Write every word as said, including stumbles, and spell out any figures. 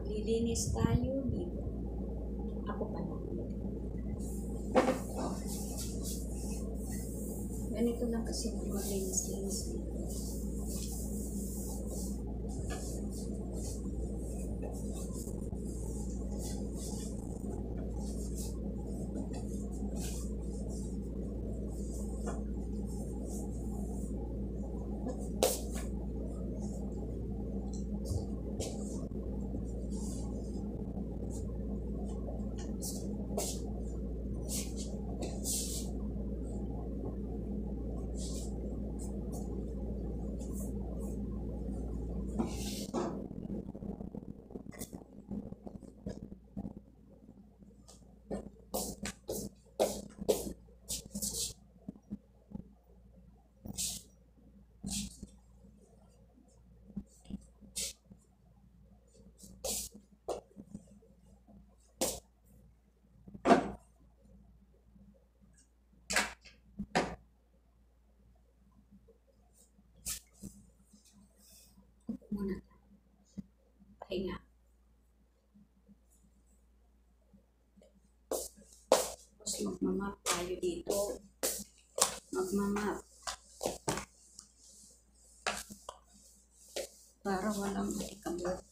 maglilinis tayo dito. Ako pala. Ganito lang kasi maglinis-linis dito. Pahinga. Tapos magmamap tayo dito. Magmamap. Para walang matikabot.